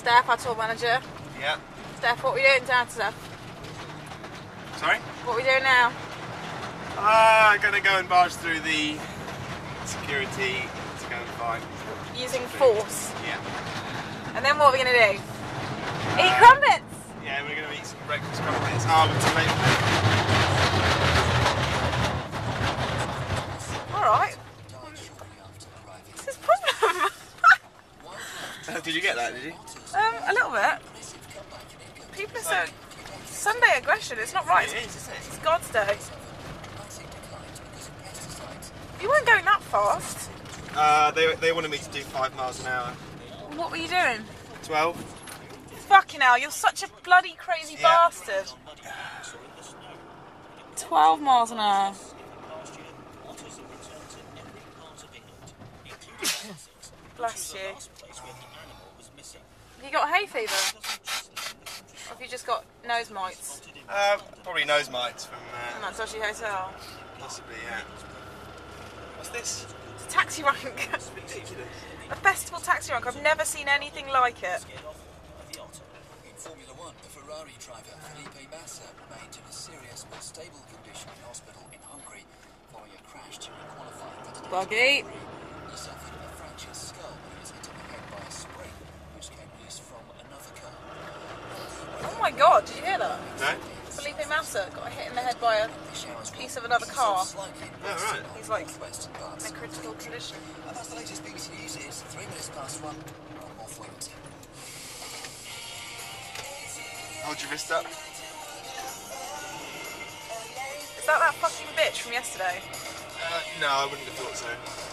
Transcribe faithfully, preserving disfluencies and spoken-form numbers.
Steph, our tour manager. Yeah. Steph, what are we doing down to Steph? Sorry? What are we doing now? Uh, I'm going to go and barge through the security to go and find... Using force? Yeah. And then what are we going to do? Uh, eat crumpets! Yeah, we're going to eat some breakfast crumpets. Oh, we're too late. Alright. This is a problem. Oh, did you get that, did you? Um, a little bit. People are so... Sunday aggression, it's not right. It is, isn't it? It's God's day. You weren't going that fast. Uh, they, they wanted me to do five miles an hour. What were you doing? Twelve. Fucking hell, you're such a bloody crazy yeah. bastard. Twelve miles an hour. Bless you. Have you got hay fever? Or have you just got nose mites? Uh, probably nose mites from... Uh, from that dodgy hotel. Possibly, yeah. What's this? It's a taxi rank. It's ridiculous. A festival taxi rank. I've never seen anything like it. In Formula One, the Ferrari driver Felipe Massa remained in a serious but stable condition in hospital in Hungary following a crash during qualifying. Buggy. He suffered a fractured skull when he was hit in the head by a spring which came loose from another car. Oh my God! Did you hear that? No. Felipe Massa got hit in the head by a piece of another car. Oh, right. He's like in a critical condition. And that's the latest B B C News. It's three minutes past one. I'm off Wednesday. Hold your wrist up. Is that that fucking bitch from yesterday? Uh, no, I wouldn't have thought so.